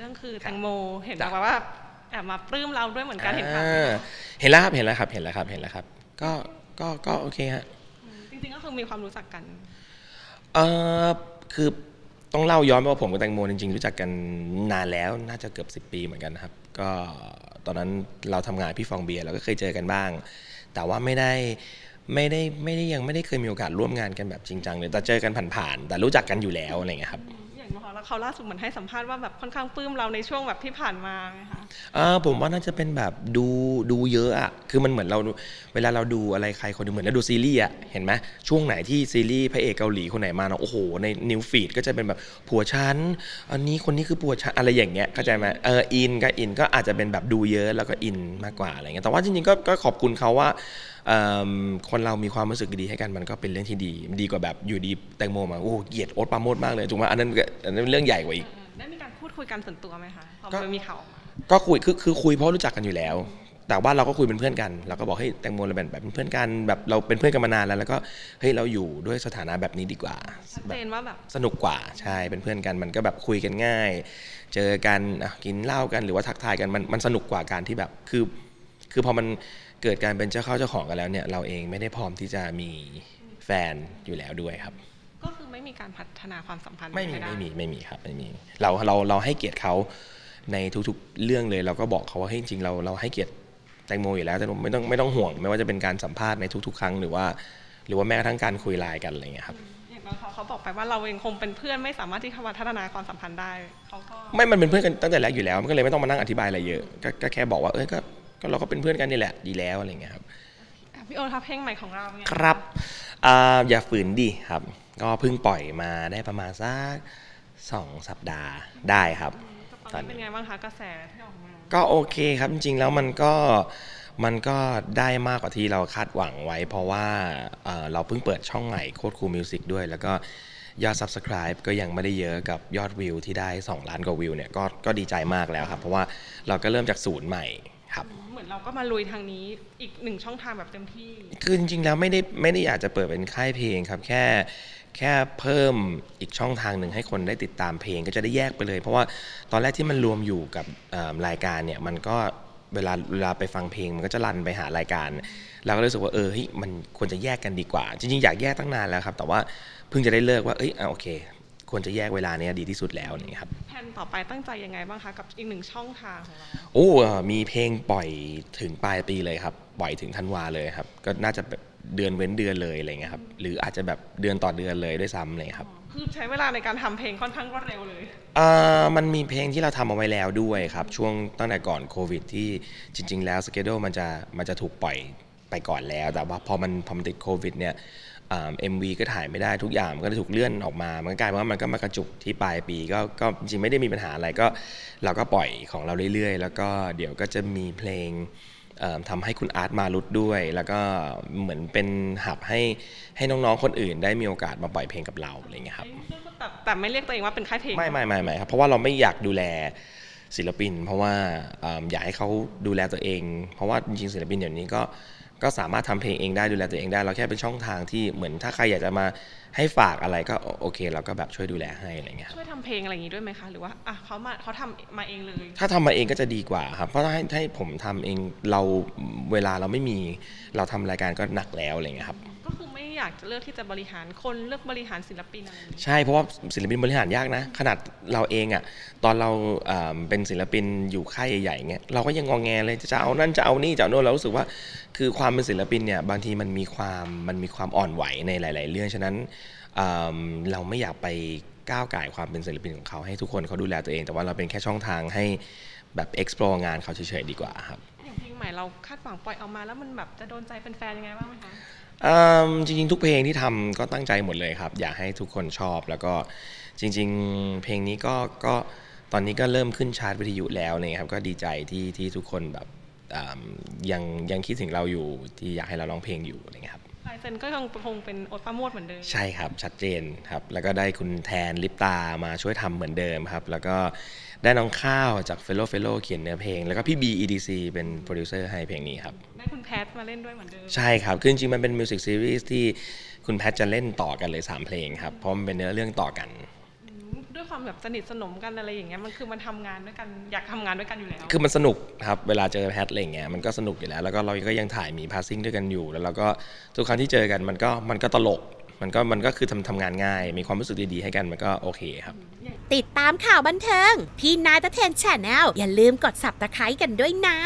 เรื่องคือแตงโมเห็นบอกว่าแอบมาปลื้มเราด้วยเหมือนกันเห็นครับเห็นแล้วครับเห็นแล้วครับเห็นแล้วครับเห็นแล้วครับก็โอเคฮะจริงๆก็คือมีความรู้จักกันคือต้องเล่าย้อนว่าผมกับแตงโมจริงๆรู้จักกันนานแล้วน่าจะเกือบ10 ปีเหมือนกันนะครับก็ตอนนั้นเราทำงานพี่ฟองเบียร์เราก็เคยเจอกันบ้างแต่ว่ายังไม่ได้เคยมีโอกาสร่วมงานกันแบบจริงจังเลยแต่เจอกันผ่านๆแต่รู้จักกันอยู่แล้วอะไรเงี้ยครับอย่างมหาแล้วเขาล่าสุดเหมือนให้สัมภาษณ์ว่าแบบค่อนข้างปลื้มเราในช่วงแบบที่ผ่านมาไงคะผมว่าน่าจะเป็นแบบดูเยอะอ่ะคือมันเหมือนเราเวลาเราดูอะไรใครคนหนึ่งเหมือนเราดูซีรีส์อ่ะเห็นไหมช่วงไหนที่ซีรีส์พระเอกเกาหลีคนไหนมาเนาะโอ้โหในนิวฟีดก็จะเป็นแบบผัวชั้นอันนี้คนนี้คือผัวชั้นอะไรอย่างเงี้ยเข้าใจไหมอินก็อาจจะเป็นแบบดูเยอะแล้วก็อินมากกว่าอะไรเงี้ยแต่ว่าจริงๆก็ขอบคุณเขาว่าคนเรามีความรู้สึกดีให้กันมันก็เป็นเรื่องที่ดีกว่าแบบอยู่ดีแตงโมมาโอ้เกลียดโอ๊ตปราโมชมากเลยถูกไหมอันนั้นเรื่องใหญ่กว่าอีกได้มีการพูดคุยกันส่วนตัวไหมคะพอมีข่าวก็คุยคือคุยเพราะรู้จักกันอยู่แล้วแต่ว่าเราก็คุยเป็นเพื่อนกันเราก็บอกให้แตงโมเราแบบเป็นเพื่อนกันแบบเราเป็นเพื่อนกันมานานแล้วก็เฮ้ยเราอยู่ด้วยสถานะแบบนี้ดีกว่าชัดเจนว่าแบบสนุกกว่าใช่เป็นเพื่อนกันมันก็แบบคุยกันง่ายเจอกันกินเหล้ากันหรือว่าทักทายกันมันสนุกกว่าการที่แบบคือพอมันเกิดการเป็นเจ้าเข้าเจ้าของกันแล้วเนี่ยเราเองไม่ได้พร้อมที่จะมีแฟนอยู่แล้วด้วยครับก็คือไม่มีการพัฒนาความสัมพันธ์ไม่มีครับไม่มีเราให้เกียรติเขาในทุกๆเรื่องเลยเราก็บอกเขาว่าเฮ้ยจริงเราให้เกียรติแตงโมอยู่แล้วแต่ไม่ต้องห่วงไม่ว่าจะเป็นการสัมภาษณ์ในทุกๆครั้งหรือว่าแม้กระทั่งการคุยไลน์กันอะไรเงี้ยครับอย่างเขาบอกไปว่าเราเองคงเป็นเพื่อนไม่สามารถที่จะพัฒนาความสัมพันธ์ได้เขาก็ไม่มันเป็นเพื่อนกันตั้งแต่แรกอยู่แล้วมันก็เลยไม่ต้องมานั่งอธิบายอะไรเยอะก็แค่บอกว่าก็เราก็เป็นเพื่อนกันนี่แหละดีแล้วอะไรเงี้ยครับพี่โอครับเพลงใหม่ของเราเนี่ยครับอย่าฝืนดิครับก็เพิ่งปล่อยมาได้ประมาณสัก2 สัปดาห์ได้ครับตอนนี้เป็นไงบ้างคะกระแสที่ออกมาก็โอเคครับจริงๆแล้วมันก็ได้มากกว่าที่เราคาดหวังไว้เพราะว่าเราเพิ่งเปิดช่องใหม่โคตรคูลมิวสิกด้วยแล้วก็ยอด Subscribe ก็ยังไม่ได้เยอะกับยอดวิวที่ได้2 ล้านกว่าวิวเนี่ยก็ดีใจมากแล้วครับเพราะว่าเราก็เริ่มจากศูนย์ใหม่ครับเหมือนเราก็มาลุยทางนี้อีก1ช่องทางแบบเต็มที่คือจริงๆแล้วไม่ได้อยากจะเปิดเป็นค่ายเพลงครับแค่เพิ่มอีกช่องทางหนึ่งให้คนได้ติดตามเพลงก็จะได้แยกไปเลยเพราะว่าตอนแรกที่มันรวมอยู่กับรายการเนี่ยมันก็เวลาไปฟังเพลงมันก็จะรันไปหารายการเราก็รู้สึกว่ามันควรจะแยกกันดีกว่าจริงๆอยากแยกตั้งนานแล้วครับแต่ว่าเพิ่งจะได้เลิกว่าโอเคควรจะแยกเวลาเนี่ยดีที่สุดแล้วนี่ครับแผนต่อไปตั้งใจยังไงบ้างคะกับอีก1ช่องทางของเรามีเพลงปล่อยถึงปลายปีเลยครับปล่อยถึงธันวาเลยครับก็น่าจะแบบเดือนเว้นเดือนเลยอะไรเงี้ยครับหรืออาจจะแบบเดือนต่อเดือนเลยด้วยซ้ำเลยครับคือใช้เวลาในการทำเพลงค่อนข้างรวดเร็วเลยมันมีเพลงที่เราทำเอาไว้แล้วด้วยครับช่วงตั้งแต่ก่อนโควิดที่จริงๆแล้วสเกดูมันจะถูกปล่อยไปก่อนแล้วแต่ว่าพอมันติดโควิดเนี่ยMV ก็ถ่ายไม่ได้ทุกอย่างก็เลยถูกเลื่อนออกมามันกลายว่ามันก็มากระจุกที่ปลายปีก็จริงไม่ได้มีปัญหาอะไรก็เราก็ปล่อยของเราเรื่อยๆแล้วก็เดี๋ยวก็จะมีเพลงทำให้คุณอาร์ตมารุดด้วยแล้วก็เหมือนเป็นหับให้น้องๆคนอื่นได้มีโอกาสมาปล่อยเพลงกับเราอะไรเงี้ยครับแต่ไม่เรียกตัวเองว่าเป็นค่ายเพลงไม่ครับเพราะว่าเราไม่อยากดูแลศิลปินเพราะว่าอยากให้เขาดูแลตัวเองเพราะว่าจริงๆศิลปินเดี๋ยวนี้ก็สามารถทำเพลงเองได้ดูแลตัวเองได้เราแค่เป็นช่องทางที่เหมือนถ้าใครอยากจะมาให้ฝากอะไรก็โอเคเราก็แบบช่วยดูแลให้อะไรเงี้ยช่วยทำเพลงอะไรอย่างนี้ด้วยไหมคะหรือว่าเขาทำมาเองเลยถ้าทำมาเองก็จะดีกว่าครับเพราะให้ผมทำเองเราเวลาเราไม่มีเราทำรายการก็หนักแล้วอะไรเงี้ยครับก็คือไม่อยากจะเลือกที่จะบริหารคนเลือกบริหารศิลปินอะไรใช่เพราะว่าศิลปินบริหารยากนะขนาดเราเองอ่ะตอนเราเป็นศิลปินอยู่ค่ายใหญ่ๆเงี้ยเราก็ยังงอแงเลยจะเอานั่นจะเอานี่จะเอาโน่นเรารู้สึกว่าคือความเป็นศิลปินเนี่ยบางทีมันมีความอ่อนไหวในหลายๆเรื่องฉะนั้นเราไม่อยากไปก้าวก่ายความเป็นศิลปินของเขาให้ทุกคนเขาดูแลตัวเองแต่ว่าเราเป็นแค่ช่องทางให้แบบ explore งานเขาเฉยๆดีกว่าครับอย่างเพลงใหม่เราคาดหวังปล่อยออกมาแล้วมันแบบจะโดนใจเป็นแฟนยังไงบ้างไหมคะจริงๆทุกเพลงที่ทำก็ตั้งใจหมดเลยครับอยากให้ทุกคนชอบแล้วก็จริงๆเพลงนี้ก็ตอนนี้ก็เริ่มขึ้นชาร์ตวิทยุแล้วเนี่ยครับก็ดีใจที่ทุกคนแบบยังคิดถึงเราอยู่ที่อยากให้เราร้องเพลงอยู่อะไรเงี้ยครับลายเซ็นก็คงเป็นโอ๊ตปราโมชเหมือนเดิมใช่ครับชัดเจนครับแล้วก็ได้คุณแทนลิปตามาช่วยทำเหมือนเดิมครับแล้วก็ได้น้องข้าวจากเฟลโลเขียนเนื้อเพลงแล้วก็พี่บี EDC เป็นโปรดิวเซอร์ให้เพลงนี้ครับได้คุณแพทมาเล่นด้วยเหมือนเดิมใช่ครับคือจริงมันเป็นมิวสิกซีรีส์ที่คุณแพทจะเล่นต่อกันเลย3 เพลงครับเพราะมันเป็นเนื้อเรื่องต่อกันด้วย ความแบบสนิทสนมกันอะไรอย่างเงี้ยมันคือมันทำงานด้วยกันอยากทำงานด้วยกันอยู่แล้วคือมันสนุกครับเวลาเจอแพทอะไรอย่างเงี้ยมันก็สนุกอยู่แล้วแล้วก็เราก็ยังถ่ายมีพาสซิ่งด้วยกันอยู่แล้วเราก็ทุกครั้งที่เจอกันมันก็ตลกมันก็คือทำงานง่ายมีความรู้สึกดีๆให้กันมันก็โอเคครับติดตามข่าวบันเทิงที่ Nine Entertainment Channel อย่าลืมกด Subscribe กันด้วยนะ